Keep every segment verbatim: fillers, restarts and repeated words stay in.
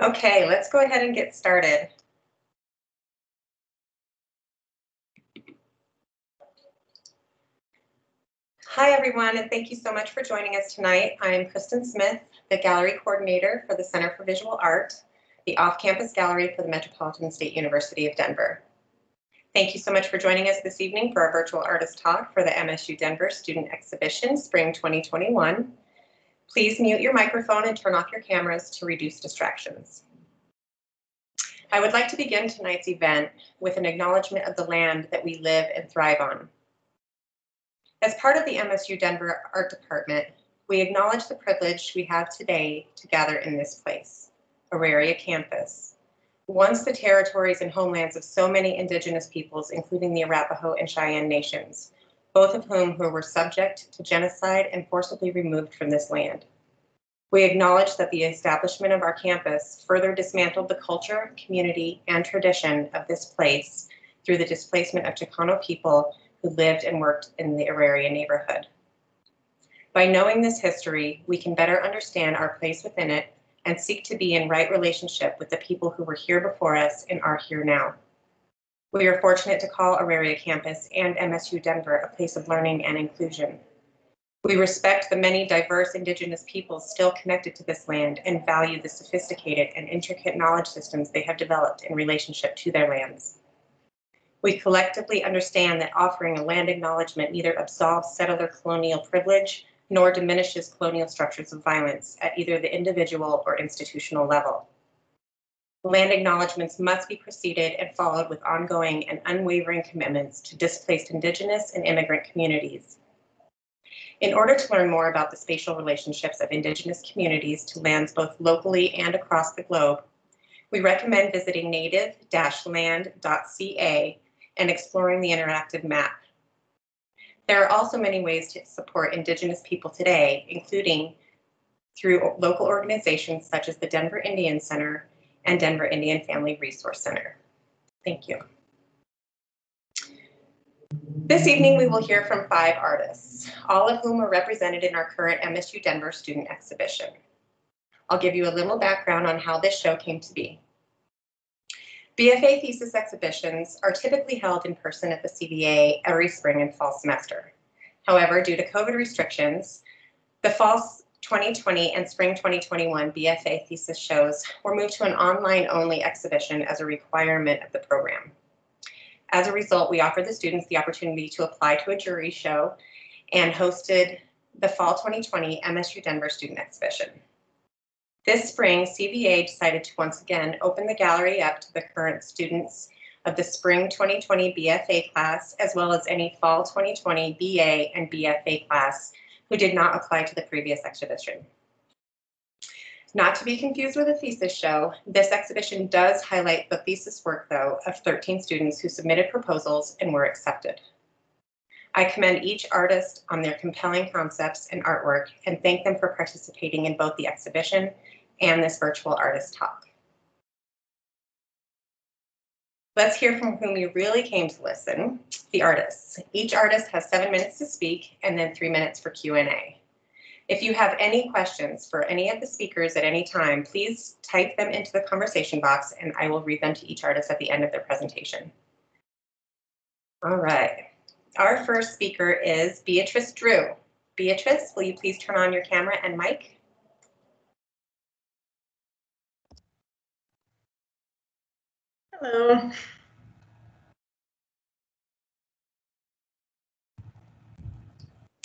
Okay, let's go ahead and get started. Hi everyone, and thank you so much for joining us tonight. I'm Kristen Smith, the Gallery Coordinator for the Center for Visual Art, the off-campus gallery for the Metropolitan State University of Denver. Thank you so much for joining us this evening for our virtual artist talk for the M S U Denver Student Exhibition, Spring twenty twenty-one. Please mute your microphone and turn off your cameras to reduce distractions. I would like to begin tonight's event with an acknowledgement of the land that we live and thrive on. As part of the M S U Denver Art Department, we acknowledge the privilege we have today to gather in this place, Auraria Campus, once the territories and homelands of so many indigenous peoples, including the Arapaho and Cheyenne Nations, both of whom who were subject to genocide and forcibly removed from this land. We acknowledge that the establishment of our campus further dismantled the culture, community, and tradition of this place through the displacement of Chicano people who lived and worked in the Auraria neighborhood. By knowing this history, we can better understand our place within it and seek to be in right relationship with the people who were here before us and are here now. We are fortunate to call Auraria Campus and M S U Denver a place of learning and inclusion. We respect the many diverse indigenous peoples still connected to this land and value the sophisticated and intricate knowledge systems they have developed in relationship to their lands. We collectively understand that offering a land acknowledgement neither absolves settler colonial privilege nor diminishes colonial structures of violence at either the individual or institutional level. Land acknowledgements must be preceded and followed with ongoing and unwavering commitments to displaced indigenous and immigrant communities. In order to learn more about the spatial relationships of indigenous communities to lands both locally and across the globe, we recommend visiting native dash land dot C A and exploring the interactive map. There are also many ways to support indigenous people today, including through local organizations such as the Denver Indian Center and Denver Indian Family Resource Center. Thank you. This evening we will hear from five artists, all of whom are represented in our current M S U Denver student exhibition. I'll give you a little background on how this show came to be. B F A thesis exhibitions are typically held in person at the C V A every spring and fall semester. However, due to COVID restrictions, the fall twenty twenty and spring twenty twenty-one B F A thesis shows were moved to an online only exhibition as a requirement of the program. As a result, we offered the students the opportunity to apply to a jury show and hosted the fall twenty twenty M S U Denver student exhibition. This spring, C V A decided to once again open the gallery up to the current students of the spring twenty twenty B F A class, as well as any fall twenty twenty B A and B F A class who did not apply to the previous exhibition. Not to be confused with a thesis show, this exhibition does highlight the thesis work, though, of thirteen students who submitted proposals and were accepted. I commend each artist on their compelling concepts and artwork and thank them for participating in both the exhibition and this virtual artist talk. Let's hear from whom you really came to listen, the artists. Each artist has seven minutes to speak and then three minutes for Q and A. If you have any questions for any of the speakers at any time, please type them into the conversation box and I will read them to each artist at the end of their presentation. All right, our first speaker is Beatrice Drew. Beatrice, will you please turn on your camera and mic? Hello.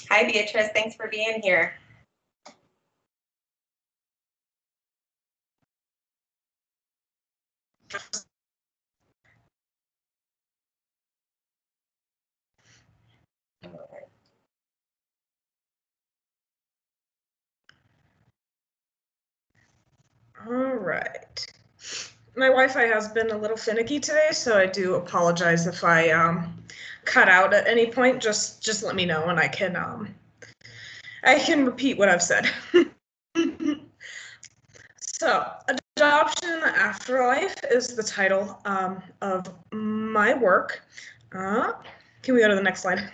Hi, Beatrice. Thanks for being here. All right. My Wi-Fi has been a little finicky today, so I do apologize if I um, cut out at any point. Just just let me know and I can um, I can repeat what I've said. So, Adoption in the Afterlife is the title um, of my work. Uh, can we go to the next slide?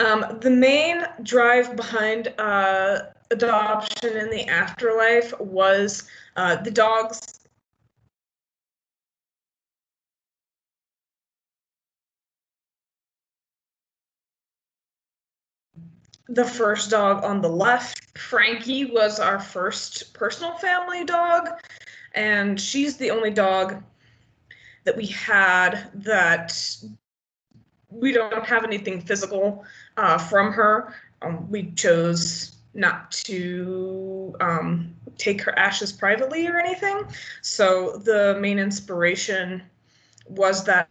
Um, the main drive behind uh, adoption in the afterlife was uh, the dogs. The first dog on the left, Frankie, was our first personal family dog, and she's the only dog that we had that we don't have anything physical uh, from her. Um, we chose not to um, take her ashes privately or anything. So the main inspiration was that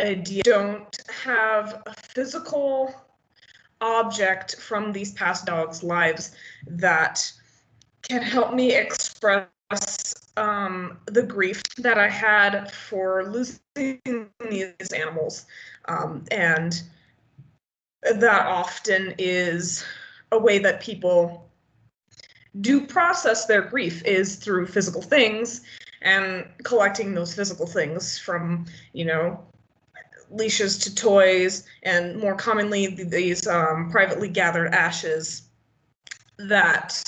idea. Don't have a physical object from these past dogs' lives that can help me express um, the grief that I had for losing these animals. Um, and that often is a way that people do process their grief, is through physical things and collecting those physical things, from, you know, leashes to toys, and more commonly these um, privately gathered ashes that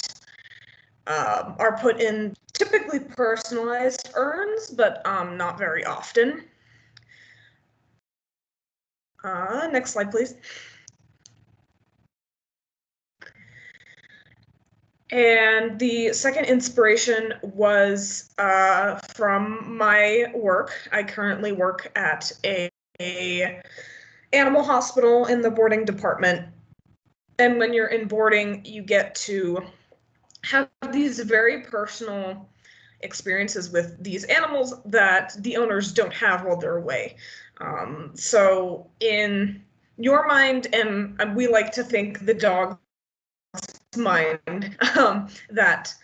uh, are put in typically personalized urns, but um, not very often. Uh, next slide, please. And the second inspiration was uh, from my work. I currently work at a A animal hospital in the boarding department, and when you're in boarding, you get to have these very personal experiences with these animals that the owners don't have while they're away. Um, so in your mind, and we like to think the dog's mind, um, that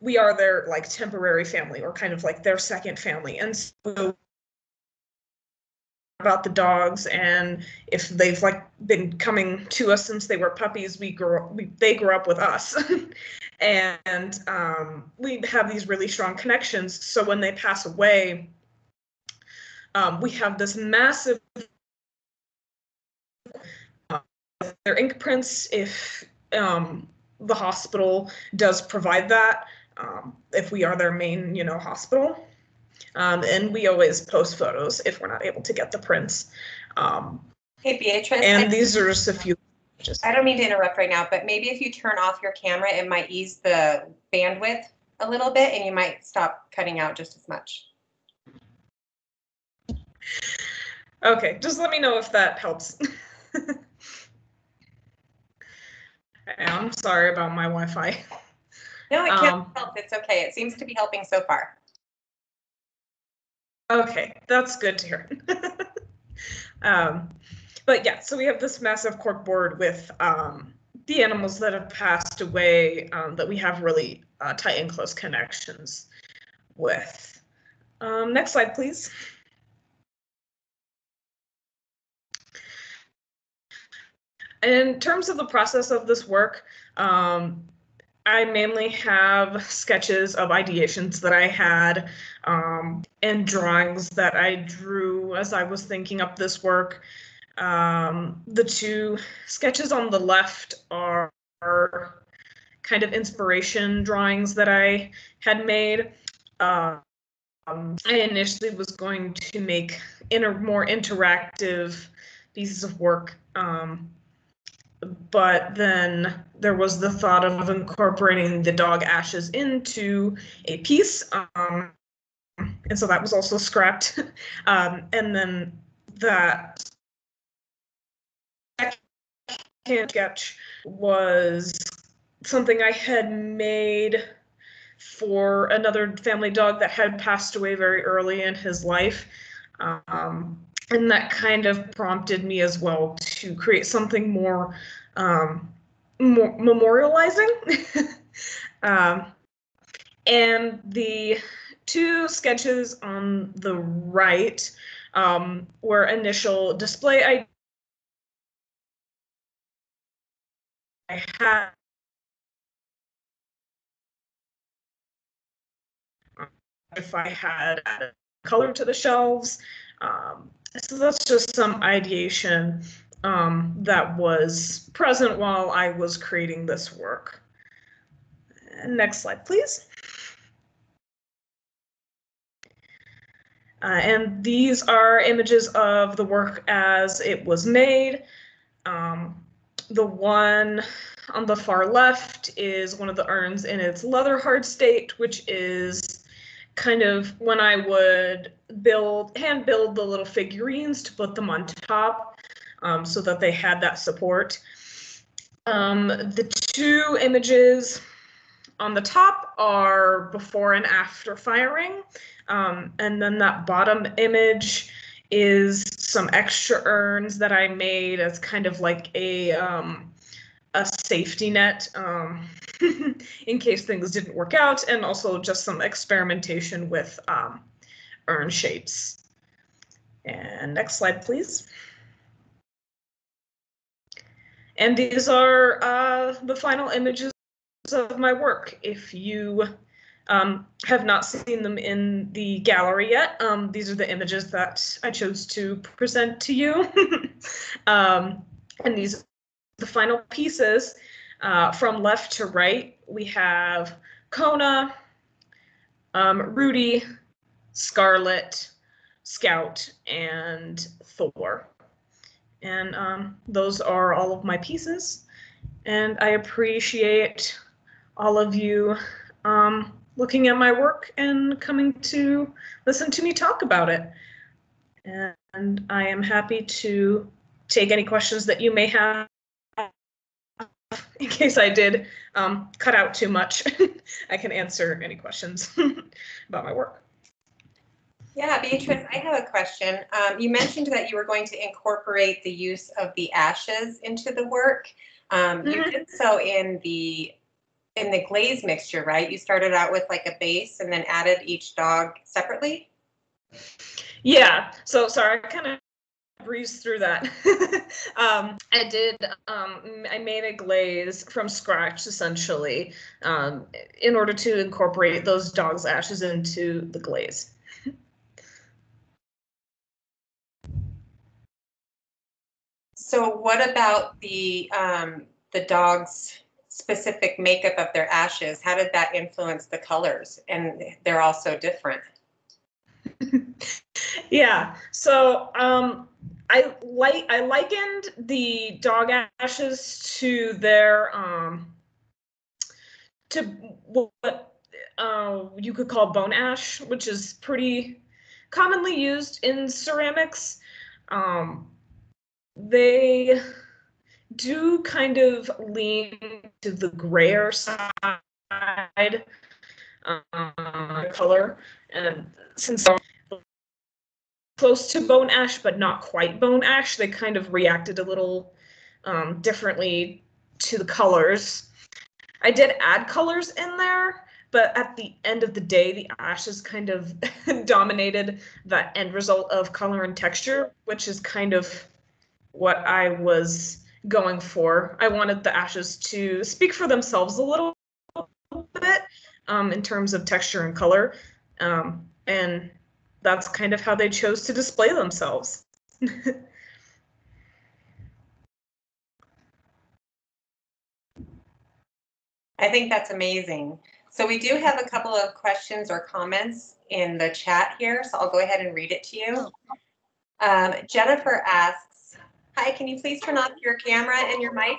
we are their like temporary family, or kind of like their second family. And so about the dogs, and if they've like been coming to us since they were puppies, we grow up, we, they grew up with us. And um, we have these really strong connections. So when they pass away, um, we have this massive, uh, their ink prints, if um, the hospital does provide that, um, if we are their main, you know, hospital. Um, and we always post photos if we're not able to get the prints. Um, hey, Beatrice. And these are just a few. Just I don't mean to interrupt right now, but maybe if you turn off your camera, it might ease the bandwidth a little bit, and you might stop cutting out just as much. Okay, just let me know if that helps. I'm sorry about my Wi-Fi. No, it can't um, help. It's okay. It seems to be helping so far. Okay, that's good to hear. um, but yeah, so we have this massive corkboard with um, the animals that have passed away, um, that we have really uh, tight and close connections with. Um, next slide, please. In terms of the process of this work, um, I mainly have sketches of ideations that I had, um, and drawings that I drew as I was thinking up this work. Um, the two sketches on the left are, are kind of inspiration drawings that I had made. Uh, um, I initially was going to make inter- more interactive pieces of work, um, but then there was the thought of incorporating the dog ashes into a piece, um, and so that was also scrapped. Um, and then that second sketch was something I had made for another family dog that had passed away very early in his life. Um, And that kind of prompted me as well to create something more, um, more memorializing. um, and the two sketches on the right um, were initial display ideas I had. If I had added color to the shelves. Um, So that's just some ideation um, that was present while I was creating this work. Next slide, please. Uh, and these are images of the work as it was made. Um, the one on the far left is one of the urns in its leather hard state, which is kind of when I would build, hand build the little figurines to put them on top um, so that they had that support. Um, the two images on the top are before and after firing. Um, and then that bottom image is some extra urns that I made as kind of like a, um, a safety net um, in case things didn't work out, and also just some experimentation with um, urn shapes. And next slide, please. And these are uh, the final images of my work. If you um, have not seen them in the gallery yet, um, these are the images that I chose to present to you. um, and these are the final pieces. Uh, from left to right, we have Kona, um, Rudy, Scarlet, Scout, and Thor. And um, those are all of my pieces. And I appreciate all of you um, looking at my work and coming to listen to me talk about it. And I am happy to take any questions that you may have, in case I did um, cut out too much. I can answer any questions about my work. Yeah, Beatrice, I have a question. Um, you mentioned that you were going to incorporate the use of the ashes into the work. Um, mm-hmm. You did so in the in the glaze mixture, right? You started out with like a base and then added each dog separately? Yeah, so sorry, I kind of breezed through that. um, I did, um, I made a glaze from scratch, essentially, um, in order to incorporate those dog's ashes into the glaze. So what about the um, the dog's specific makeup of their ashes? How did that influence the colors? And they're all so different. Yeah. So um, I like I likened the dog ashes to their um, to what uh, you could call bone ash, which is pretty commonly used in ceramics. Um, They do kind of lean to the grayer side uh, color, and since they're close to bone ash but not quite bone ash, they kind of reacted a little um, differently to the colors. I did add colors in there, but at the end of the day, the ashes kind of dominated the end result of color and texture, which is kind of what I was going for. I wanted the ashes to speak for themselves a little bit um, in terms of texture and color, um, and that's kind of how they chose to display themselves. I think that's amazing. So we do have a couple of questions or comments in the chat here, so I'll go ahead and read it to you. Um, Jennifer asks, "Hi, can you please turn off your camera and your mic?"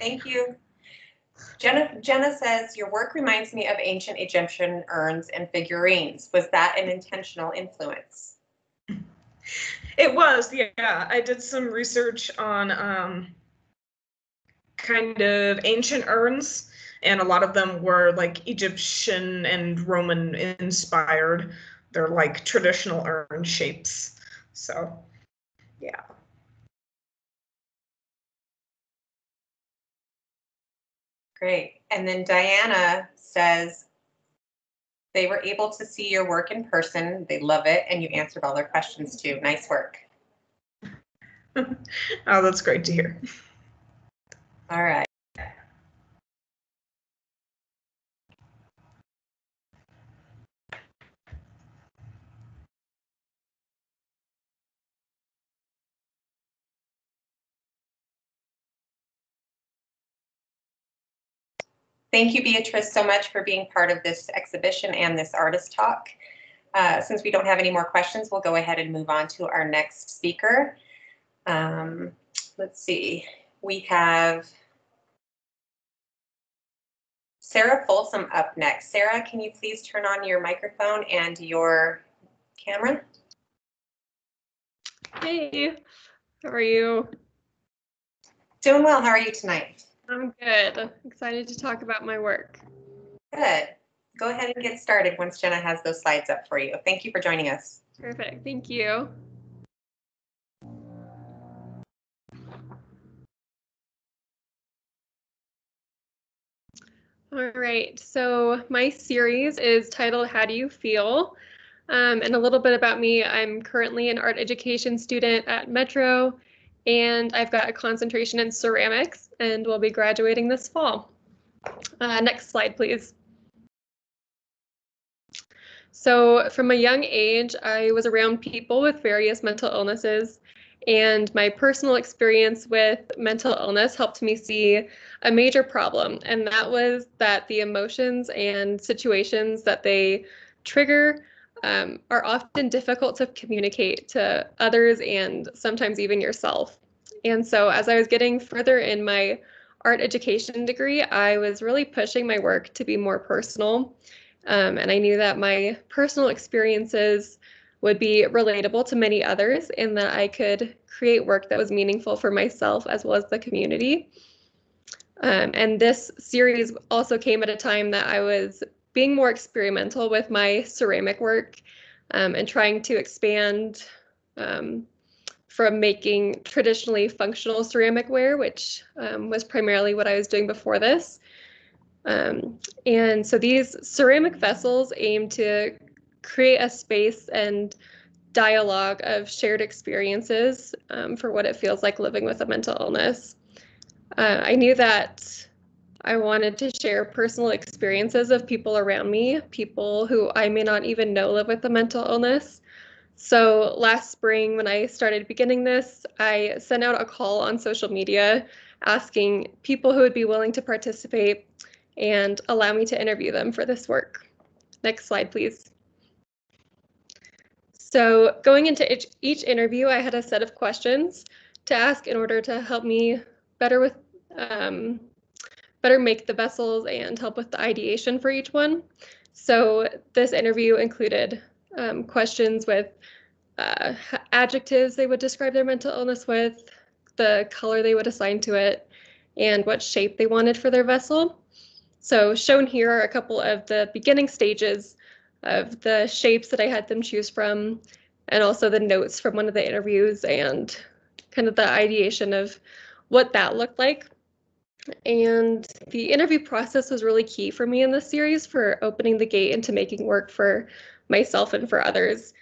Thank you. Jenna, Jenna says, "Your work reminds me of ancient Egyptian urns and figurines. Was that an intentional influence?" It was, yeah. I did some research on um, kind of ancient urns, and a lot of them were like Egyptian and Roman inspired. They're like traditional urn shapes. So, yeah. Great. And then Diana says, "They were able to see your work in person. They love it. And you answered all their questions too. Nice work." Oh, that's great to hear. All right. Thank you, Beatrice, so much for being part of this exhibition and this artist talk. Uh, since we don't have any more questions, we'll go ahead and move on to our next speaker. Um, let's see, we have Sarah Folsom up next. Sarah, can you please turn on your microphone and your camera? Hey, how are you? Doing well, how are you tonight? I'm good, excited to talk about my work. Good, go ahead and get started once Jenna has those slides up for you. Thank you for joining us. Perfect, thank you. All right, so my series is titled How Do You Feel? Um, and a little bit about me, I'm currently an art education student at Metro, and I've got a concentration in ceramics, and will be graduating this fall. Uh, next slide, please. So from a young age, I was around people with various mental illnesses, and my personal experience with mental illness helped me see a major problem, and that was that the emotions and situations that they trigger um, are often difficult to communicate to others and sometimes even yourself. And so as I was getting further in my art education degree, I was really pushing my work to be more personal, um, and I knew that my personal experiences would be relatable to many others, and that I could create work that was meaningful for myself as well as the community. Um, and this series also came at a time that I was being more experimental with my ceramic work um, and trying to expand um, from making traditionally functional ceramic ware, which um, was primarily what I was doing before this. Um, and so these ceramic vessels aim to create a space and dialogue of shared experiences um, for what it feels like living with a mental illness. Uh, I knew that I wanted to share personal experiences of people around me, people who I may not even know live with a mental illness. So last spring when I started beginning this, I sent out a call on social media asking people who would be willing to participate and allow me to interview them for this work. Next slide, please. So going into each, each interview, I had a set of questions to ask in order to help me better with um, better make the vessels and help with the ideation for each one. So this interview included um, questions with uh, adjectives they would describe their mental illness with, the color they would assign to it, and what shape they wanted for their vessel. So shown here are a couple of the beginning stages of the shapes that I had them choose from, and also the notes from one of the interviews and kind of the ideation of what that looked like. And the interview process was really key for me in this series for opening the gate into making work for myself and for others.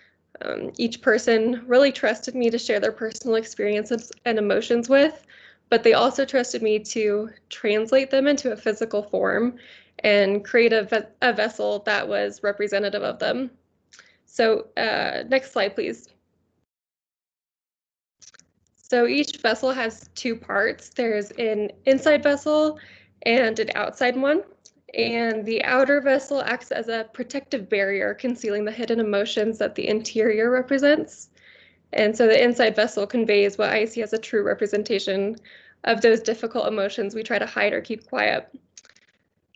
Um, each person really trusted me to share their personal experiences and emotions with, but they also trusted me to translate them into a physical form and create a, ve a vessel that was representative of them. So uh, next slide, please. So each vessel has two parts. There's an inside vessel and an outside one. And the outer vessel acts as a protective barrier, concealing the hidden emotions that the interior represents. And so the inside vessel conveys what I see as a true representation of those difficult emotions we try to hide or keep quiet.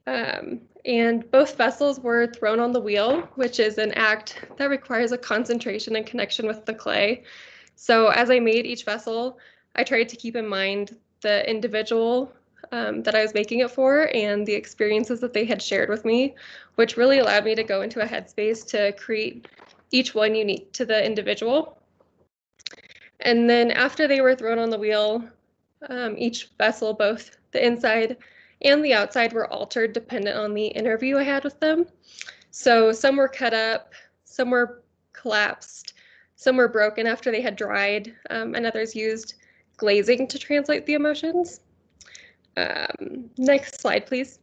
Um, and both vessels were thrown on the wheel, which is an act that requires a concentration and connection with the clay. So as I made each vessel, I tried to keep in mind the individual um, that I was making it for and the experiences that they had shared with me, which really allowed me to go into a headspace to create each one unique to the individual. And then after they were thrown on the wheel, um, each vessel, both the inside and the outside, were altered dependent on the interview I had with them. So some were cut up, some were collapsed, some were broken after they had dried, um, and others used glazing to translate the emotions. Um, next slide, please.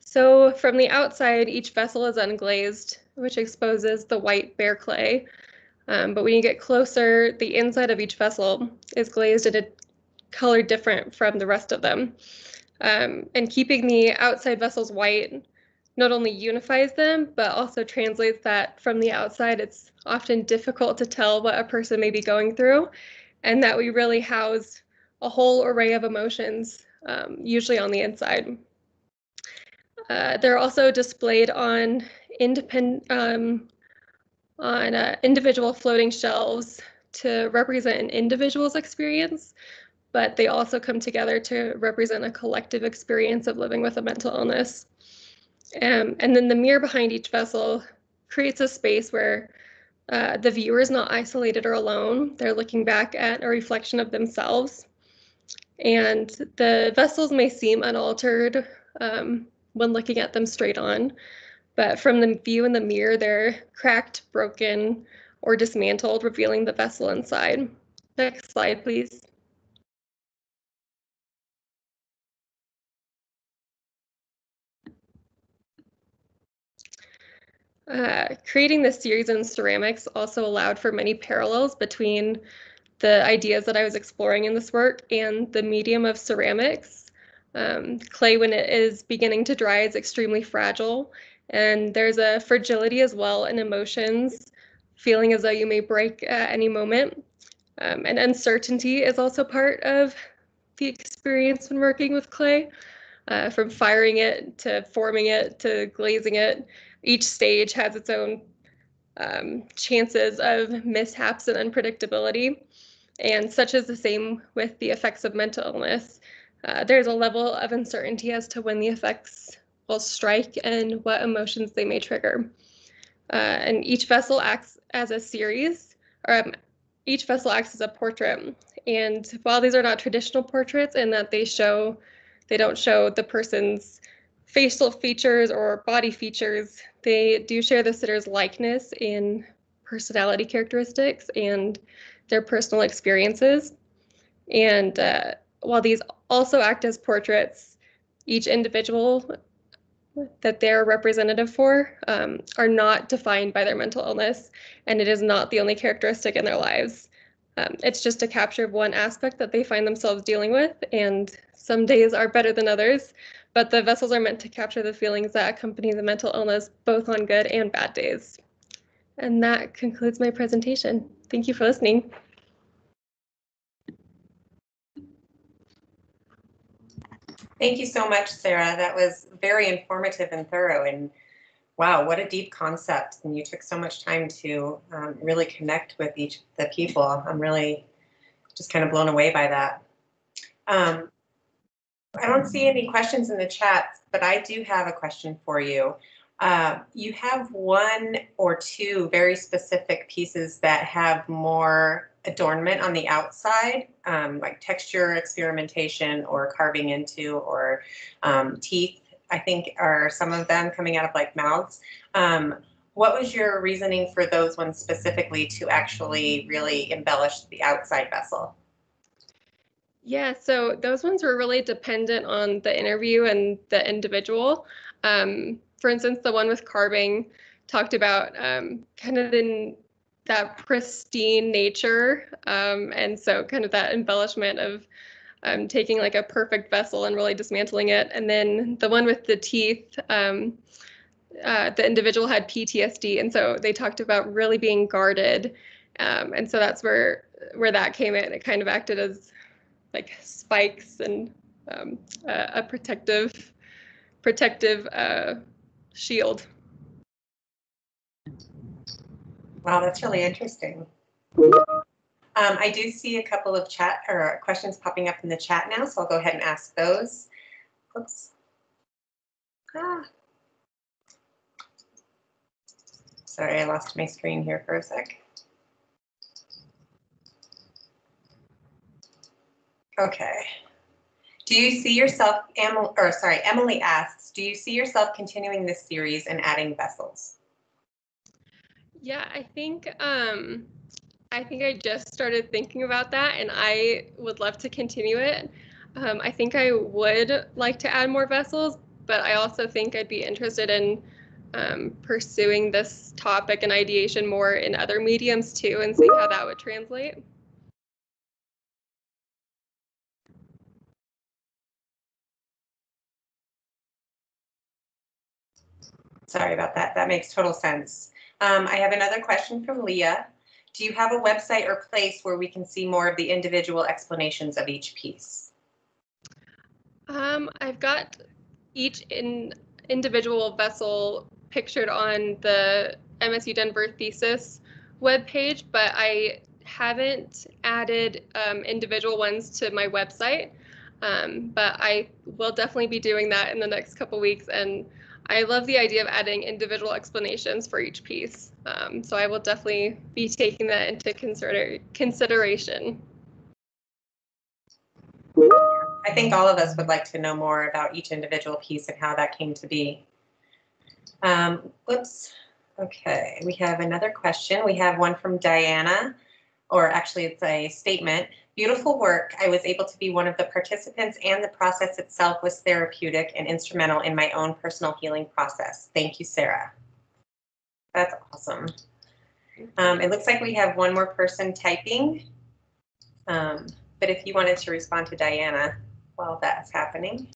So from the outside, each vessel is unglazed, which exposes the white bare clay. Um, but when you get closer, the inside of each vessel is glazed in a color different from the rest of them. um, and keeping the outside vessels white not only unifies them, but also translates that from the outside. It's often difficult to tell what a person may be going through, and that we really house a whole array of emotions, um, usually on the inside. Uh, they're also displayed on independent, um, on uh, individual floating shelves to represent an individual's experience, but they also come together to represent a collective experience of living with a mental illness. Um, and then the mirror behind each vessel creates a space where uh, the viewer is not isolated or alone. They're looking back at a reflection of themselves. And the vessels may seem unaltered um, when looking at them straight on, but from the view in the mirror, they're cracked, broken, or dismantled, revealing the vessel inside. Next slide, please. Uh, creating this series in ceramics also allowed for many parallels between the ideas that I was exploring in this work and the medium of ceramics. Um, clay, when it is beginning to dry, is extremely fragile, and there's a fragility as well in emotions, feeling as though you may break at any moment. Um, and uncertainty is also part of the experience when working with clay, uh, from firing it to forming it to glazing it. Each stage has its own um, chances of mishaps and unpredictability, and such is the same with the effects of mental illness. Uh, there's a level of uncertainty as to when the effects will strike and what emotions they may trigger. Uh, and each vessel acts as a series, or um, each vessel acts as a portrait. And while these are not traditional portraits in that they show, they don't show the person's facial features or body features, they do share the sitter's likeness in personality characteristics and their personal experiences. And uh, while these also act as portraits, each individual that they're representative for um, are not defined by their mental illness, and it is not the only characteristic in their lives. Um, it's just a capture of one aspect that they find themselves dealing with, and some days are better than others. But the vessels are meant to capture the feelings that accompany the mental illness, both on good and bad days. And that concludes my presentation. Thank you for listening. Thank you so much, Sarah. That was very informative and thorough. And wow, what a deep concept. And you took so much time to um, really connect with each of the people. I'm really just kind of blown away by that. Um, I don't see any questions in the chat, but I do have a question for you. Uh, you have one or two very specific pieces that have more adornment on the outside, um, like texture experimentation or carving into, or um, teeth, I think, are some of them coming out of like mouths. Um, what was your reasoning for those ones specifically to actually really embellish the outside vessel? Yeah, so those ones were really dependent on the interview and the individual. Um, for instance, the one with carving talked about um, kind of in that pristine nature, um, and so kind of that embellishment of um, taking like a perfect vessel and really dismantling it. And then the one with the teeth, um, uh, the individual had P T S D, and so they talked about really being guarded, um, and so that's where where that came in. It kind of acted as like spikes and um, uh, a protective, protective uh, shield. Wow, that's really interesting. Um, I do see a couple of chat or questions popping up in the chat now, so I'll go ahead and ask those. Oops. Ah. Sorry, I lost my screen here for a sec. Okay. Do you see yourself, Emily, or sorry, Emily asks, do you see yourself continuing this series and adding vessels? Yeah, I think um, I think I just started thinking about that, and I would love to continue it. Um, I think I would like to add more vessels, but I also think I'd be interested in um, pursuing this topic and ideation more in other mediums too, and see how that would translate. Sorry about that. That makes total sense. Um, I have another question from Leah. Do you have a website or place where we can see more of the individual explanations of each piece? Um, I've got each in individual vessel pictured on the M S U Denver thesis webpage, but I haven't added um, individual ones to my website, um, but I will definitely be doing that in the next couple weeks. And I love the idea of adding individual explanations for each piece, um, so I will definitely be taking that into consider consideration. I think all of us would like to know more about each individual piece and how that came to be. Um, whoops. Okay, we have another question. We have one from Diana, or actually it's a statement. Beautiful work. I was able to be one of the participants, and the process itself was therapeutic and instrumental in my own personal healing process. Thank you, Sarah. That's awesome. Um, it looks like we have one more person typing, um, but if you wanted to respond to Diana while that's happening.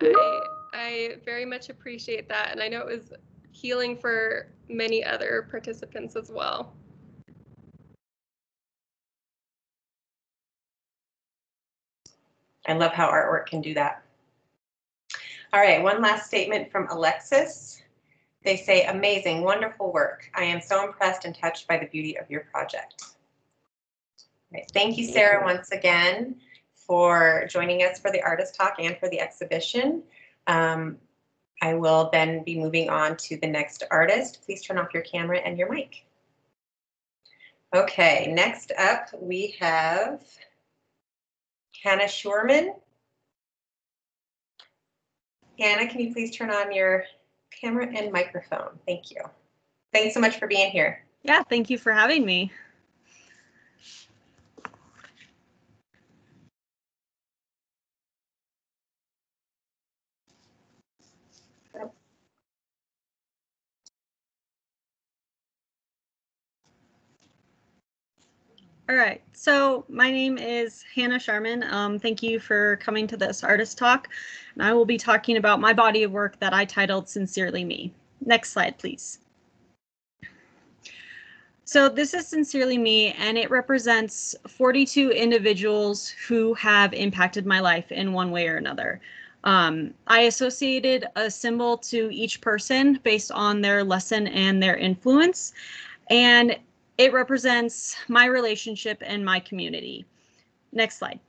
I, I very much appreciate that, and I know it was healing for many other participants as well. I love how artwork can do that. All right, one last statement from Alexis. They say, amazing, wonderful work. I am so impressed and touched by the beauty of your project. All right, thank you, Sarah, once again for joining us for the Artist Talk and for the exhibition. Um, I will then be moving on to the next artist. Please turn off your camera and your mic. Okay, next up we have Hannah Scheuerman. Hannah, can you please turn on your camera and microphone? Thank you. Thanks so much for being here. Yeah, thank you for having me. All right, so my name is Hannah Scheuerman. Um, thank you for coming to this artist talk, and I will be talking about my body of work that I titled Sincerely Me. Next slide, please. So this is Sincerely Me, and it represents forty-two individuals who have impacted my life in one way or another. Um, I associated a symbol to each person based on their lesson and their influence, and it represents my relationship and my community. Next slide.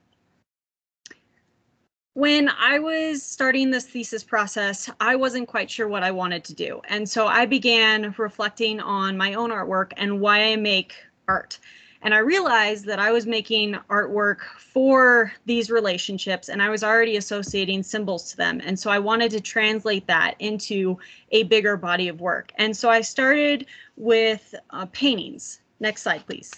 When I was starting this thesis process, I wasn't quite sure what I wanted to do. And so I began reflecting on my own artwork and why I make art. And I realized that I was making artwork for these relationships, and I was already associating symbols to them. And so I wanted to translate that into a bigger body of work. And so I started with uh, paintings. Next slide, please.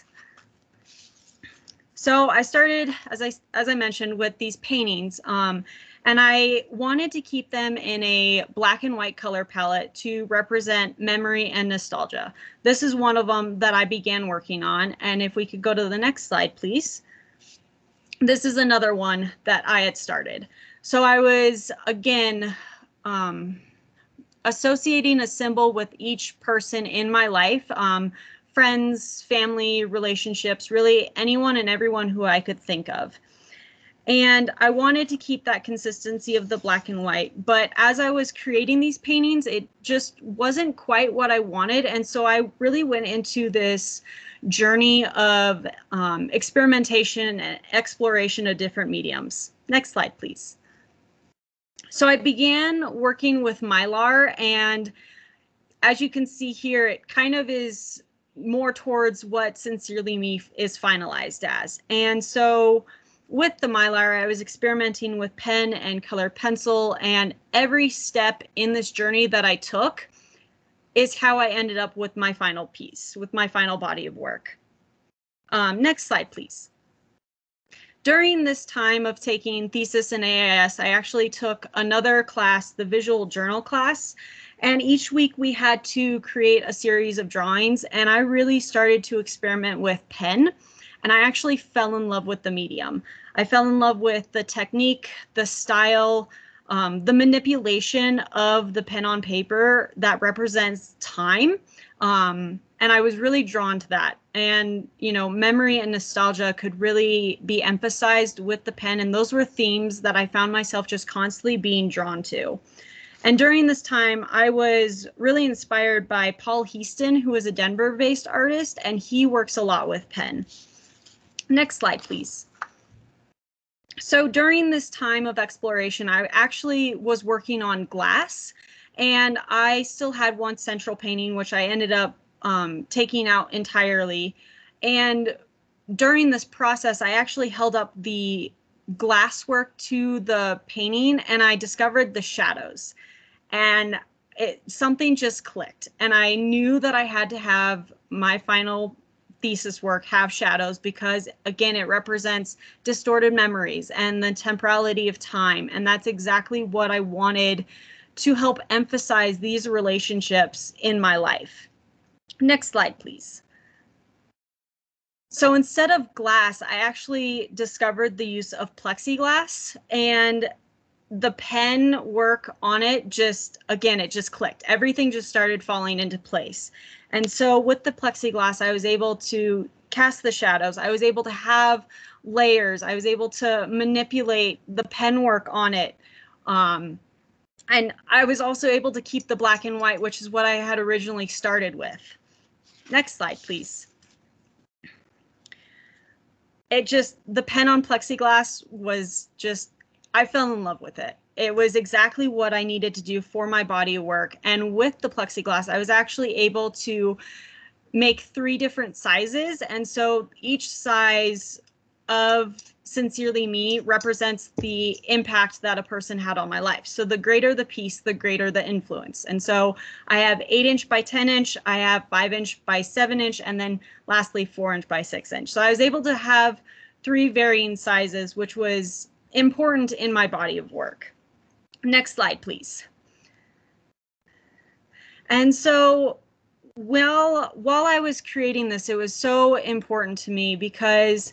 So I started, as I, as I mentioned, with these paintings, um, and I wanted to keep them in a black and white color palette to represent memory and nostalgia. This is one of them that I began working on, and if we could go to the next slide, please. This is another one that I had started. So I was, again, um, associating a symbol with each person in my life, um, friends, family, relationships, really anyone and everyone who I could think of. And I wanted to keep that consistency of the black and white, but as I was creating these paintings, it just wasn't quite what I wanted. And so I really went into this journey of um, experimentation and exploration of different mediums. Next slide, please. So I began working with Mylar, and as you can see here, it kind of is more towards what Sincerely Me is finalized as. And so with the Mylar, I was experimenting with pen and color pencil, and every step in this journey that I took is how I ended up with my final piece, with my final body of work. Um, next slide, please. During this time of taking thesis and A I S, I actually took another class, the visual journal class, and each week we had to create a series of drawings, and I really started to experiment with pen. And I actually fell in love with the medium. I fell in love with the technique, the style, Um, the manipulation of the pen on paper that represents time. Um, and I was really drawn to that. And, you know, memory and nostalgia could really be emphasized with the pen. And those were themes that I found myself just constantly being drawn to. And during this time, I was really inspired by Paul Heaston, who is a Denver-based artist, and he works a lot with pen. Next slide, please. So during this time of exploration, I actually was working on glass, and I still had one central painting, which I ended up um, taking out entirely. And during this process, I actually held up the glasswork to the painting, and I discovered the shadows, and it, something just clicked, and I knew that I had to have my final thesis work have shadows, because again, it represents distorted memories and the temporality of time. And that's exactly what I wanted to help emphasize these relationships in my life. Next slide, please. So instead of glass, I actually discovered the use of plexiglass, and the pen work on it just, again, it just clicked. Everything just started falling into place. And so with the plexiglass, I was able to cast the shadows. I was able to have layers. I was able to manipulate the pen work on it. Um, and I was also able to keep the black and white, which is what I had originally started with. Next slide, please. It just, the pen on plexiglass was just, I fell in love with it. It was exactly what I needed to do for my body of work. And with the plexiglass, I was actually able to make three different sizes. And so each size of Sincerely Me represents the impact that a person had on my life. So the greater the piece, the greater the influence. And so I have eight inch by ten inch, I have five inch by seven inch, and then lastly, four inch by six inch. So I was able to have three varying sizes, which was important in my body of work. Next slide, please. And so well, while I was creating this, it was so important to me because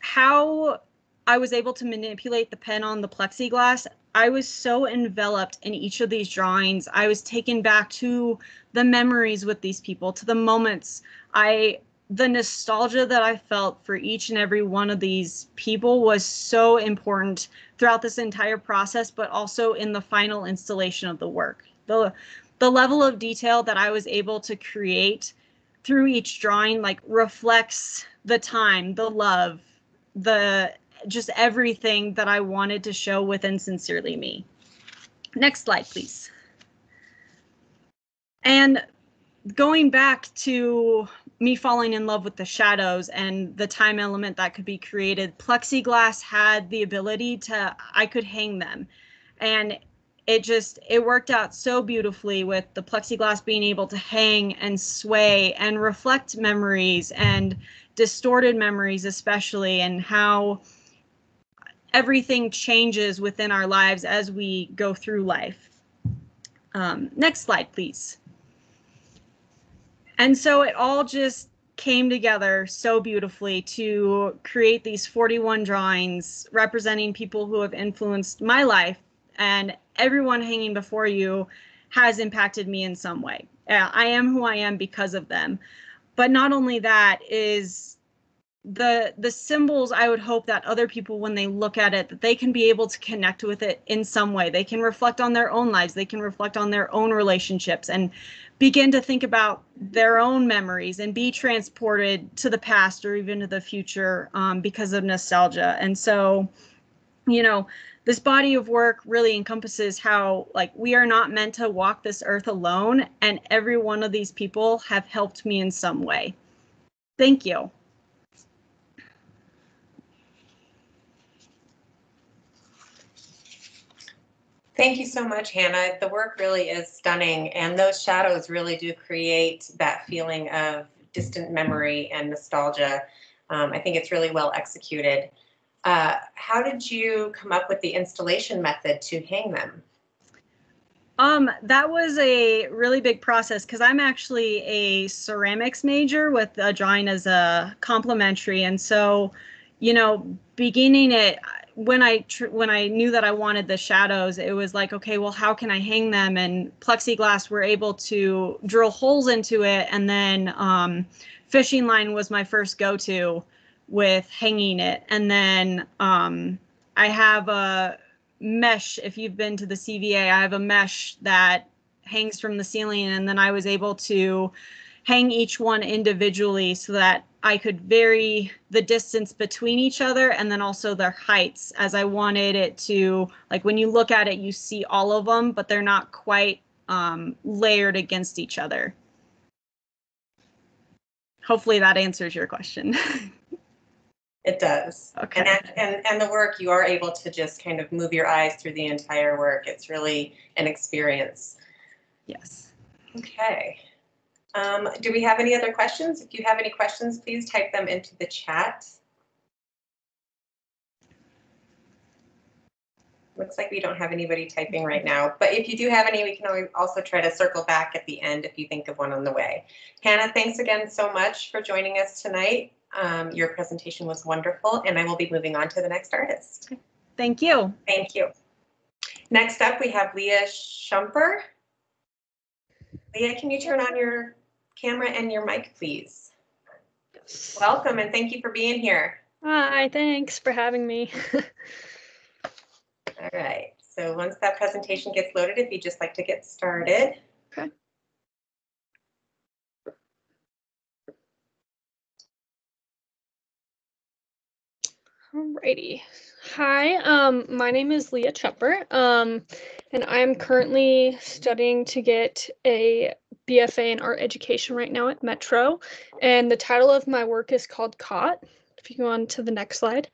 how I was able to manipulate the pen on the plexiglass, I was so enveloped in each of these drawings. I was taken back to the memories with these people, to the moments. I, the nostalgia that I felt for each and every one of these people was so important throughout this entire process, but also in the final installation of the work. The, the level of detail that I was able to create through each drawing, like, reflects the time, the love, the just everything that I wanted to show within Sincerely Me. Next slide, please. And going back to me falling in love with the shadows and the time element that could be created, plexiglass had the ability to, I could hang them. And it just, it worked out so beautifully with the plexiglass being able to hang and sway and reflect memories and distorted memories especially, and how everything changes within our lives as we go through life. Um, next slide, please. And so it all just came together so beautifully to create these forty-one drawings representing people who have influenced my life, and everyone hanging before you has impacted me in some way. I am who I am because of them. But not only that, is the the symbols, I would hope that other people, when they look at it, that they can be able to connect with it in some way. They can reflect on their own lives. They can reflect on their own relationships and begin to think about their own memories and be transported to the past or even to the future um, because of nostalgia. And so, you know, this body of work really encompasses how, like, we are not meant to walk this earth alone, and every one of these people have helped me in some way. Thank you. Thank you so much, Hannah. The work really is stunning, and those shadows really do create that feeling of distant memory and nostalgia. Um, I think it's really well executed. Uh, how did you come up with the installation method to hang them? Um, that was a really big process because I'm actually a ceramics major with a drawing as a complementary. And so, you know, beginning it, when I tr when I knew that I wanted the shadows, it was like, okay, well, how can I hang them? And plexiglass, we're able to drill holes into it. And then um, fishing line was my first go-to with hanging it. And then um, I have a mesh. If you've been to the C V A, I have a mesh that hangs from the ceiling. And then I was able to hang each one individually so that I could vary the distance between each other and then also their heights, as I wanted it to, like, when you look at it, you see all of them, but they're not quite um, layered against each other. Hopefully that answers your question. It does. Okay. And, and, and the work, you are able to just kind of move your eyes through the entire work. It's really an experience. Yes. Okay. Um, do we have any other questions? If you have any questions, please type them into the chat. Looks like we don't have anybody typing right now, but if you do have any, we can also try to circle back at the end if you think of one on the way. Hannah, thanks again so much for joining us tonight. Um, your presentation was wonderful, and I will be moving on to the next artist. Thank you. Thank you. Next up, we have Leah Tschumper. Leah, can you turn on your camera and your mic, please? Welcome, and thank you for being here. Hi, thanks for having me. All right, so once that presentation gets loaded, if you'd just like to get started. Okay. Alrighty. Hi, um, my name is Leah Tschumper, um, and I'm currently studying to get a B F A in art education right now at Metro, and the title of my work is called Caught. If you go on to the next slide.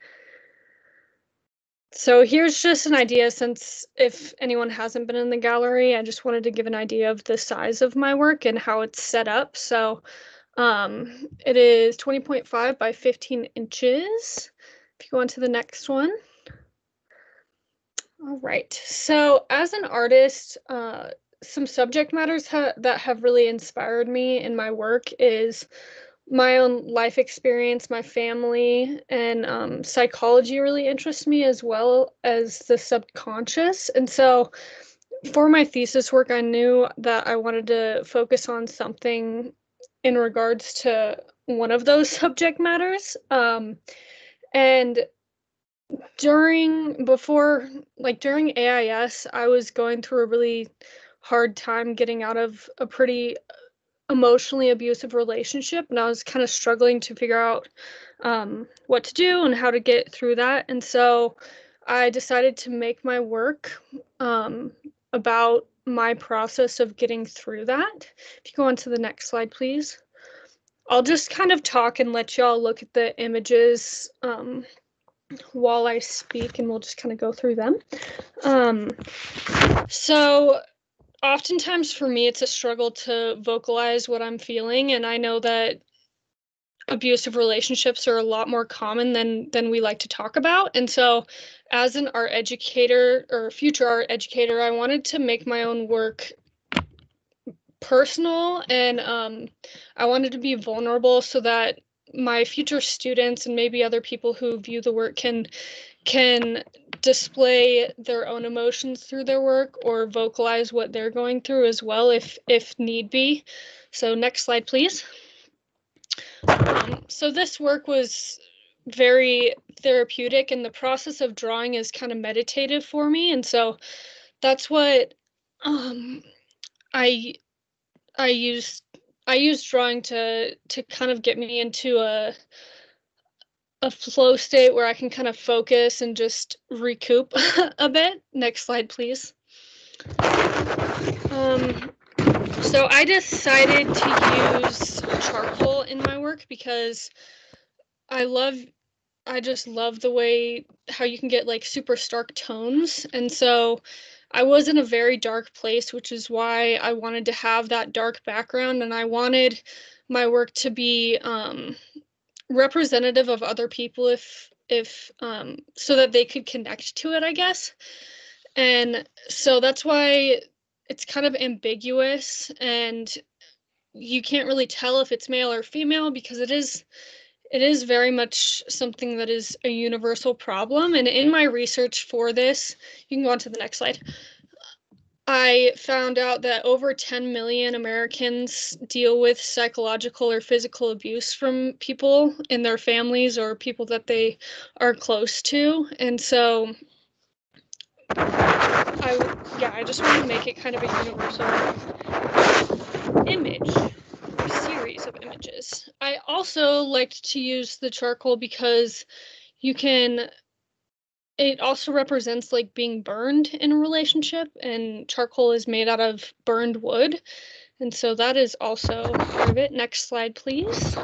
So here's just an idea, since if anyone hasn't been in the gallery, I just wanted to give an idea of the size of my work and how it's set up. So um, it is twenty point five by fifteen inches. If you go on to the next one. All right, so as an artist, uh, some subject matters ha that have really inspired me in my work is my own life experience, my family, and um, psychology really interests me, as well as the subconscious. And so for my thesis work, I knew that I wanted to focus on something in regards to one of those subject matters. Um, And during, before, like during A I S, I was going through a really hard time getting out of a pretty emotionally abusive relationship. And I was kind of struggling to figure out um, what to do and how to get through that. And so I decided to make my work um, about my process of getting through that. If you go on to the next slide, please. I'll just kind of talk and let y'all look at the images um, while I speak, and we'll just kind of go through them. Um, so oftentimes for me, it's a struggle to vocalize what I'm feeling. And I know that abusive relationships are a lot more common than than we like to talk about. And so as an art educator or future art educator, I wanted to make my own work personal, and um, I wanted to be vulnerable so that my future students and maybe other people who view the work can can display their own emotions through their work or vocalize what they're going through as well, if if need be. So next slide, please. Um, so this work was very therapeutic, and the process of drawing is kind of meditative for me, and so that's what um, I. I used I used drawing to to kind of get me into a a flow state where I can kind of focus and just recoup a bit. Next slide, please. Um, so I decided to use charcoal in my work because I love I just love the way how you can get like super stark tones, and so I was in a very dark place, which is why I wanted to have that dark background, and I wanted my work to be um, representative of other people, if if um, so that they could connect to it, I guess. And so that's why it's kind of ambiguous, and you can't really tell if it's male or female because it is it is very much something that is a universal problem. And in my research for this, you can go on to the next slide. I found out that over ten million Americans deal with psychological or physical abuse from people in their families or people that they are close to. And so I, yeah, I just wanted to make it kind of a universal image, a series of images. I also liked to use the charcoal because you can, it also represents like being burned in a relationship, and charcoal is made out of burned wood. And so that is also part of it. Next slide, please.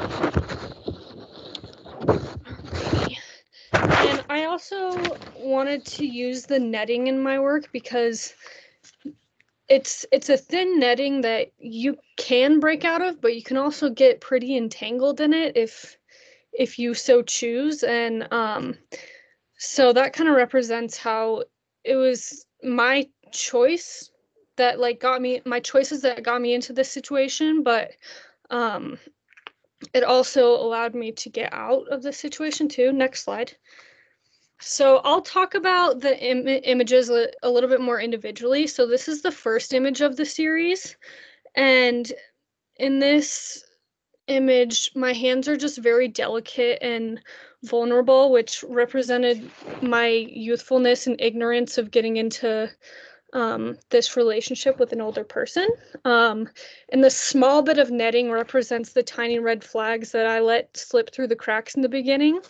Alrighty. And I also wanted to use the netting in my work because it's it's a thin netting that you can break out of, but you can also get pretty entangled in it if if you so choose. And um so that kind of represents how it was my choice that like got me, my choices that got me into this situation, but um, it also allowed me to get out of the situation too. Next slide. So I'll talk about the im images a, a little bit more individually. So this is the first image of the series. And in this image, my hands are just very delicate and vulnerable, which represented my youthfulness and ignorance of getting into um, this relationship with an older person. Um, and the small bit of netting represents the tiny red flags that I let slip through the cracks in the beginning.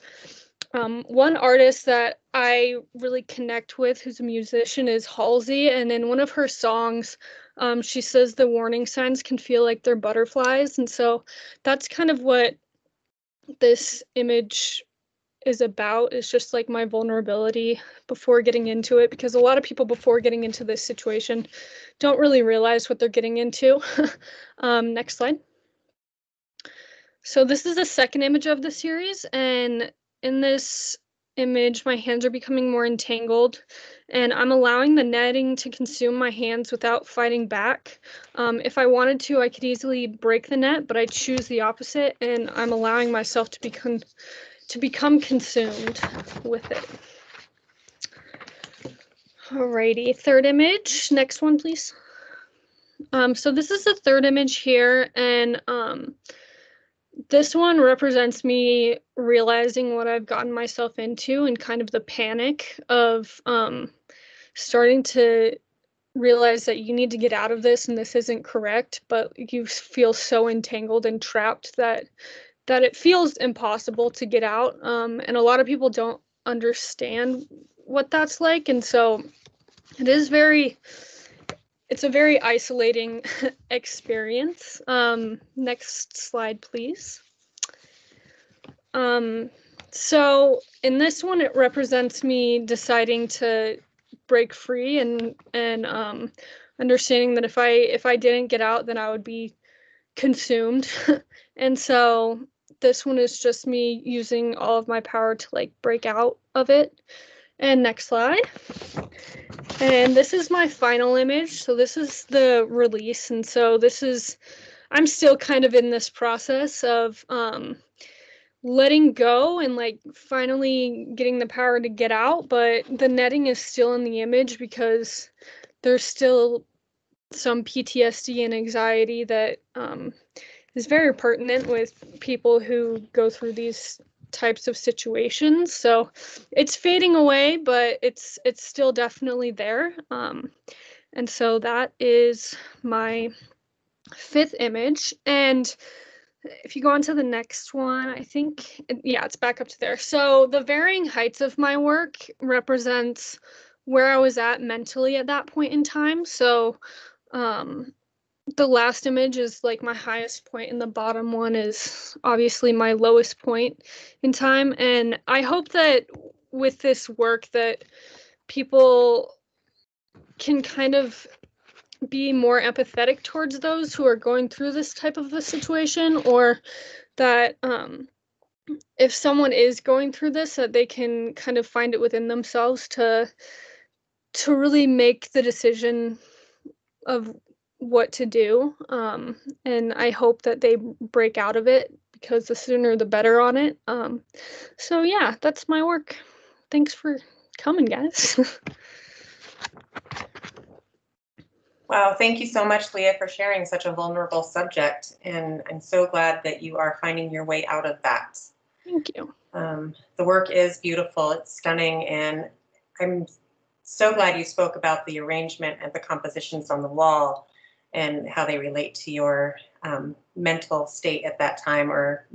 Um, one artist that I really connect with, who's a musician, is Halsey. And in one of her songs, um, she says the warning signs can feel like they're butterflies. And so that's kind of what this image is about. It's just like my vulnerability before getting into it, because a lot of people before getting into this situation don't really realize what they're getting into. um, next slide. So this is the second image of the series, and in this image, my hands are becoming more entangled, and I'm allowing the netting to consume my hands without fighting back. Um, if I wanted to, I could easily break the net, but I choose the opposite, and I'm allowing myself to become to become consumed with it. Alrighty, third image. Next one, please. Um, so this is the third image here, and um, this one represents me realizing what I've gotten myself into and kind of the panic of um, starting to realize that you need to get out of this and this isn't correct, but you feel so entangled and trapped that that it feels impossible to get out. Um, and a lot of people don't understand what that's like. And so it is very, it's a very isolating experience. Um, next slide, please. Um, so in this one, it represents me deciding to break free and and um, understanding that if I if I didn't get out, then I would be consumed. And so this one is just me using all of my power to like break out of it. And next slide. And this is my final image. So this is the release. And so this is, I'm still kind of in this process of um, letting go and like finally getting the power to get out. But the netting is still in the image because there's still some P T S D and anxiety that um, is very pertinent with people who go through these types of situations. So it's fading away, but it's it's still definitely there. Um, and so that is my fifth image. And if you go on to the next one, I think, yeah, it's back up to there. So the varying heights of my work represents where I was at mentally at that point in time. So um, the last image is like my highest point, and the bottom one is obviously my lowest point in time. And I hope that with this work that people can kind of be more empathetic towards those who are going through this type of a situation, or that um, if someone is going through this, that they can kind of find it within themselves to to really make the decision of what to do, um, and I hope that they break out of it, because the sooner the better on it. Um, so yeah, that's my work. Thanks for coming, guys. Wow, thank you so much, Leah, for sharing such a vulnerable subject, and I'm so glad that you are finding your way out of that. Thank you. Um, the work is beautiful, it's stunning, and I'm so glad you spoke about the arrangement and the compositions on the wall and how they relate to your um, mental state at that time, or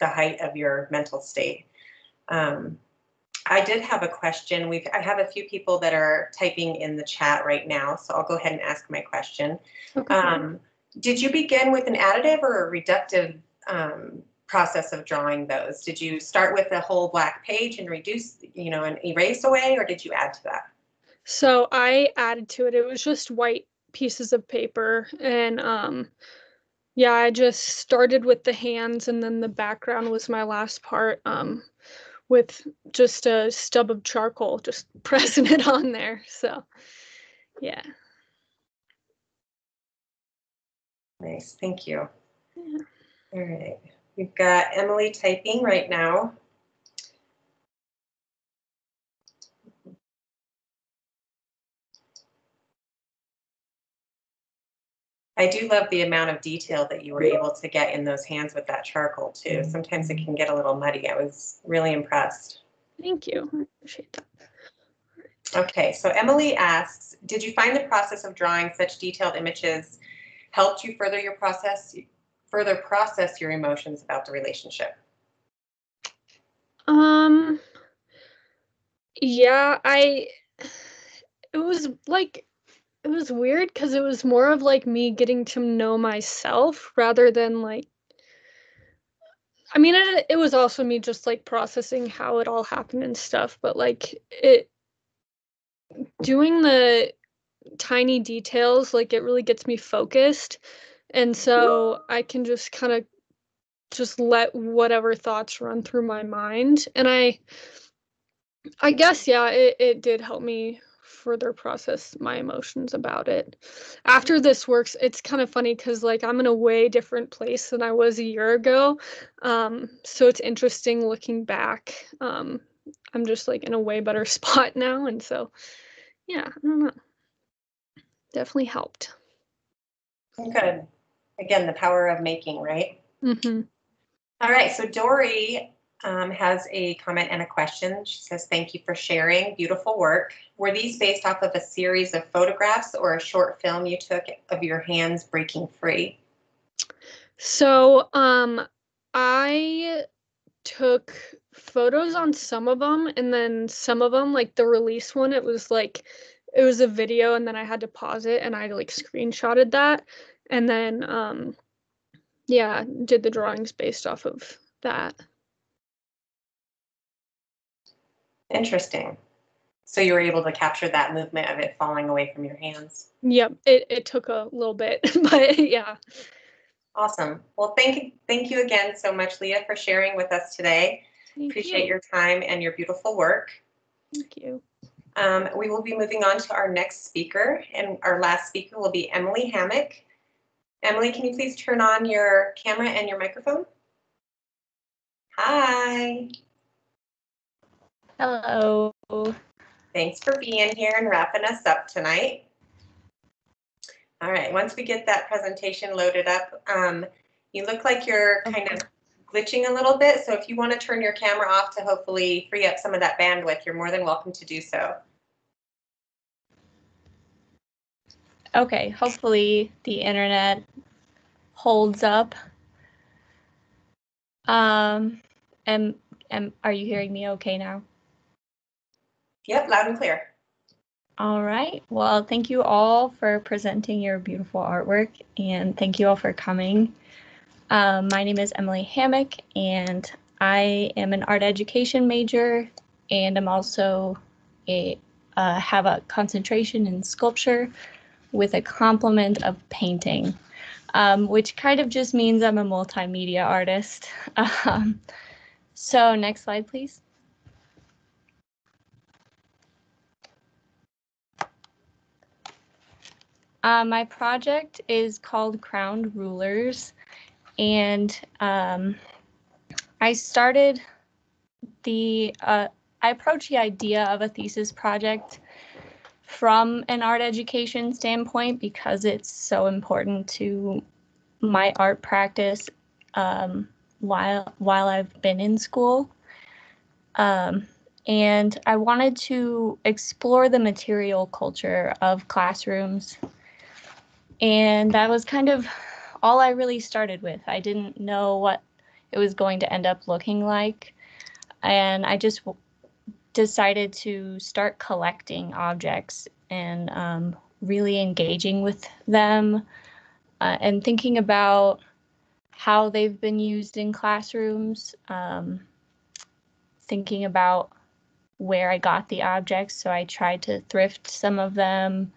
the height of your mental state. Um, I did have a question. We've, I have a few people that are typing in the chat right now, so I'll go ahead and ask my question. Okay. Um, did you begin with an additive or a reductive um, process of drawing those? Did you start with a whole black page and reduce, you know, and erase away, or did you add to that? So I added to it. It was just white pieces of paper, and um, yeah, I just started with the hands, and then the background was my last part. Um, with just a stub of charcoal, just pressing it on there. So, yeah. Nice, thank you. Yeah. All right, we've got Emily typing right now. I do love the amount of detail that you were able to get in those hands with that charcoal too. Sometimes it can get a little muddy. I was really impressed. Thank you. I appreciate that. Okay, so Emily asks, did you find the process of drawing such detailed images helped you further your process, further process your emotions about the relationship? Um, yeah, I, it was like, it was weird because it was more of like me getting to know myself rather than like, I mean, it, it was also me just like processing how it all happened and stuff, but like it, doing the tiny details, like it really gets me focused. And so I can just kind of just let whatever thoughts run through my mind. And I, I guess, yeah, it, it did help me further process my emotions about it. After this works, it's kind of funny because like I'm in a way different place than I was a year ago. Um, so it's interesting looking back. Um, I'm just like in a way better spot now. And so, yeah, I don't know. Definitely helped. Good. Again, the power of making, right? Mm-hmm. All right. So Dory Um, has a comment and a question. She says, thank you for sharing. Beautiful work. Were these based off of a series of photographs or a short film you took of your hands breaking free? So um, I took photos on some of them, and then some of them, like the release one, it was like, it was a video, and then I had to pause it and I like screenshotted that. And then, um, yeah, did the drawings based off of that. Interesting. So you were able to capture that movement of it falling away from your hands. Yep, it, it took a little bit, but yeah. Awesome. Well, thank, thank you again so much, Leah, for sharing with us today. Thank Appreciate you. your time and your beautiful work. Thank you. Um, we will be moving on to our next speaker, and our last speaker will be Emily Hammack. Emily, can you please turn on your camera and your microphone? Hi. Hello. Thanks for being here and wrapping us up tonight. All right, once we get that presentation loaded up, um, you look like you're kind of glitching a little bit, so if you want to turn your camera off to hopefully free up some of that bandwidth, you're more than welcome to do so. Okay, hopefully the internet holds up. Um, and, and are you hearing me okay now? Yep, loud and clear. All right. Well, thank you all for presenting your beautiful artwork, and thank you all for coming. Um, my name is Emily Hammack, and I am an art education major, and I'm also a uh, have a concentration in sculpture with a complement of painting, um, which kind of just means I'm a multimedia artist. Um, so next slide, please. Uh, my project is called Crowned Rulers, and um, I started the, uh, I approached the idea of a thesis project from an art education standpoint because it's so important to my art practice um, while while I've been in school. Um, and I wanted to explore the material culture of classrooms. And that was kind of all I really started with. I didn't know what it was going to end up looking like. And I just w decided to start collecting objects and um, really engaging with them uh, and thinking about how they've been used in classrooms, um, thinking about where I got the objects. So I tried to thrift some of them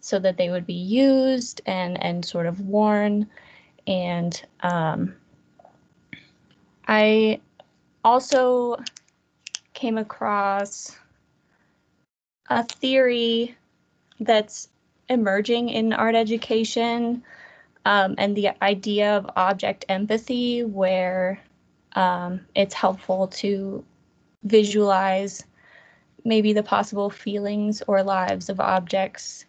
so that they would be used and, and sort of worn. And um, I also came across a theory that's emerging in art education um, and the idea of object empathy, where um, it's helpful to visualize maybe the possible feelings or lives of objects.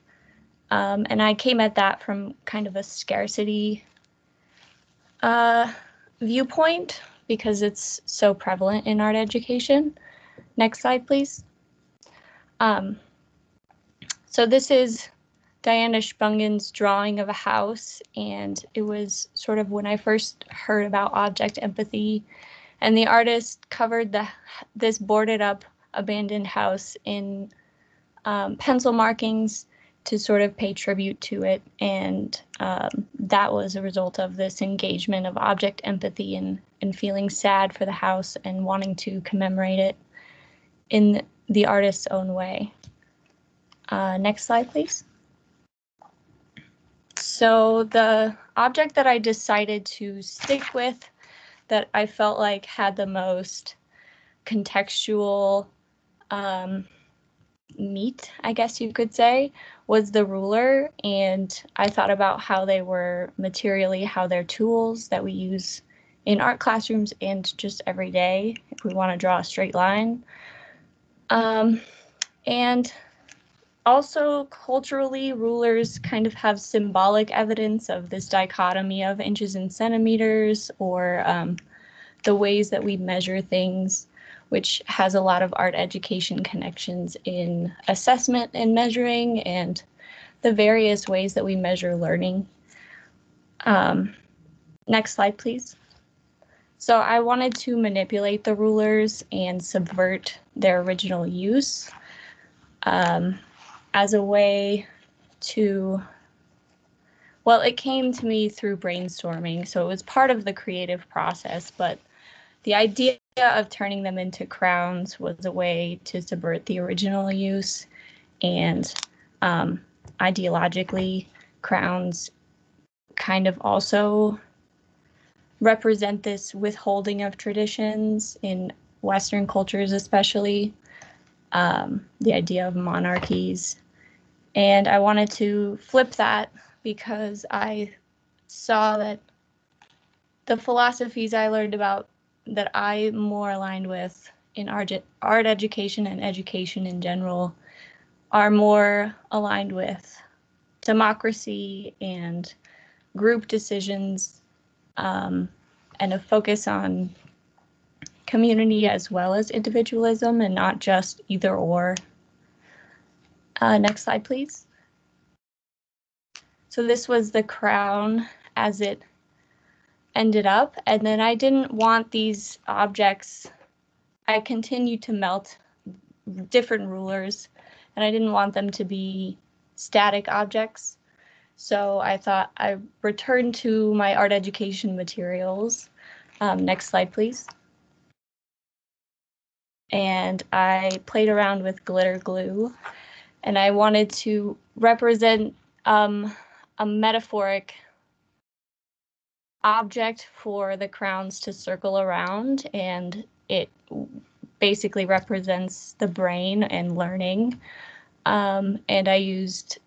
Um, and I came at that from kind of a scarcity uh, viewpoint because it's so prevalent in art education. Next slide, please. Um, so this is Diana Spungen's drawing of a house, and it was sort of when I first heard about object empathy, and the artist covered the this boarded up abandoned house in um, pencil markings to sort of pay tribute to it, and um, that was a result of this engagement of object empathy and, and feeling sad for the house and wanting to commemorate it in the artist's own way. Uh, next slide, please. So the object that I decided to stick with that I felt like had the most contextual um, meat, I guess you could say, was the ruler. And I thought about how they were materially, how they're tools that we use in art classrooms and just every day if we want to draw a straight line. Um, and also culturally, rulers kind of have symbolic evidence of this dichotomy of inches and centimeters, or um, the ways that we measure things, which has a lot of art education connections in assessment and measuring and the various ways that we measure learning. Um, next slide, please. So I wanted to manipulate the rulers and subvert their original use um, as a way to, well, it came to me through brainstorming, so it was part of the creative process, but the idea of turning them into crowns was a way to subvert the original use, and um, ideologically, crowns kind of also represent this withholding of traditions in Western cultures, especially um, the idea of monarchies. And I wanted to flip that because I saw that the philosophies I learned about that I more aligned with in art, art education and education in general are more aligned with democracy and group decisions, Um, and a focus on community as well as individualism and not just either or. Uh, next slide, please. So this was the crown as it ended up, and then I didn't want these objects, I continued to melt different rulers, and I didn't want them to be static objects. So I thought I returned to my art education materials. Um, next slide, please. And I played around with glitter glue, and I wanted to represent um, a metaphoric object for the crowns to circle around, and it basically represents the brain and learning. Um, and I used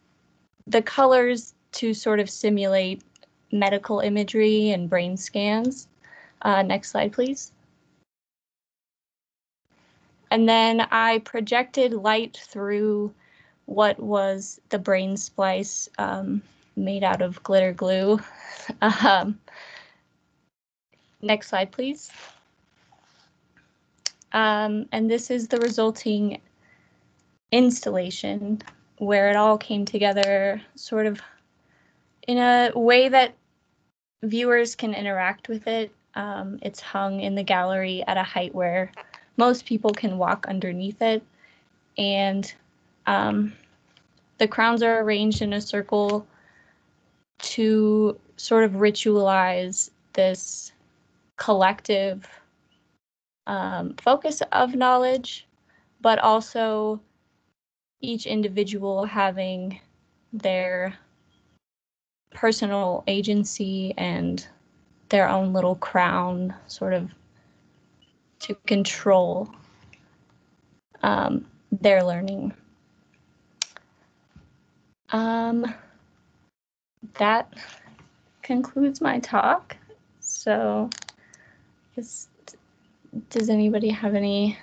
the colors to sort of simulate medical imagery and brain scans. Uh, next slide, please. And then I projected light through what was the brain splice um, made out of glitter glue. um, next slide, please. Um, and this is the resulting installation where it all came together sort of in a way that viewers can interact with it. Um, it's hung in the gallery at a height where most people can walk underneath it. And um, the crowns are arranged in a circle to sort of ritualize this collective um, focus of knowledge, but also each individual having their personal agency and their own little crown sort of to control um, their learning. Um, that concludes my talk. So just, does anybody have any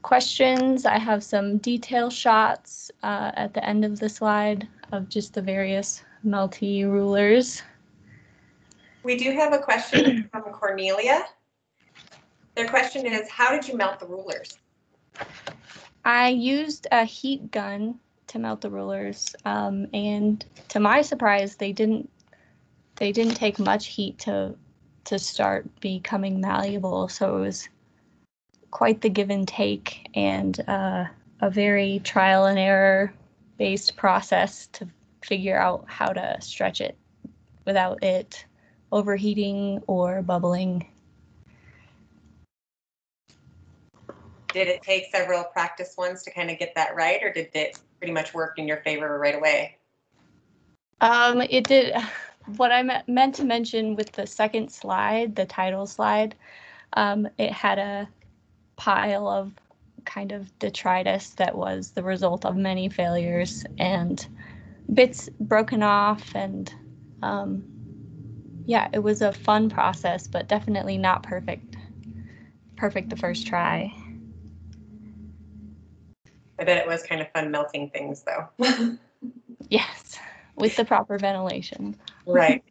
questions? I have some detail shots uh, at the end of the slide of just the various multi rulers. We do have a question from Cornelia. Their question is, how did you melt the rulers? I used a heat gun to melt the rulers, um, and to my surprise, they didn't they didn't take much heat to to start becoming malleable. So it was quite the give and take, and uh, a very trial and error based process to figure out how to stretch it without it overheating or bubbling. Did it take several practice ones to kind of get that right, or did it pretty much work in your favor right away? Um, it did. What I meant to mention with the second slide, the title slide, um, it had a pile of kind of detritus that was the result of many failures and bits broken off, and um, yeah, it was a fun process, but definitely not perfect. Perfect the first try. I bet it was kind of fun melting things, though. Yes, with the proper ventilation. Right.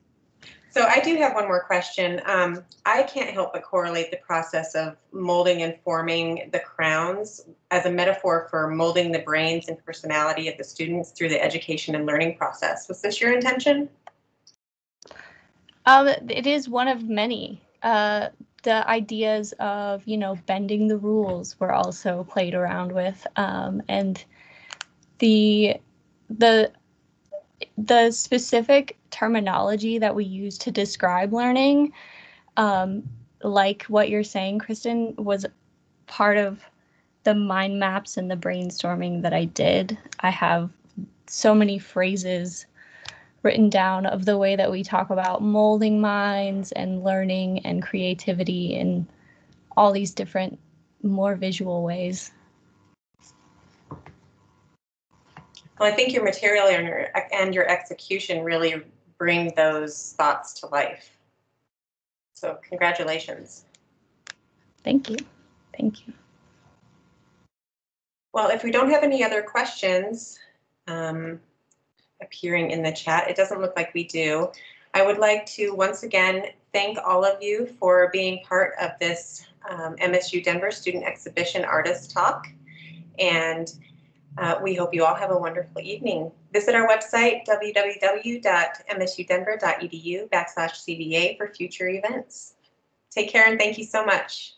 So I do have one more question. Um, I can't help but correlate the process of molding and forming the crowns as a metaphor for molding the brains and personality of the students through the education and learning process. Was this your intention? Um, it is one of many. Uh, the ideas of, you know, bending the rules were also played around with, um, and the the the specific terminology that we use to describe learning, um, like what you're saying, Kristen, was part of the mind maps and the brainstorming that I did. I have so many phrases written down of the way that we talk about molding minds and learning and creativity in all these different, more visual ways. Well, I think your material and your, and your execution really bring those thoughts to life. So congratulations. Thank you. Thank you. Well, if we don't have any other questions, um, appearing in the chat. It doesn't look like we do. I would like to once again thank all of you for being part of this um, M S U Denver Student Exhibition Artist Talk, and uh, we hope you all have a wonderful evening. Visit our website w w w dot m s u denver dot e d u backslash c v a for future events. Take care and thank you so much.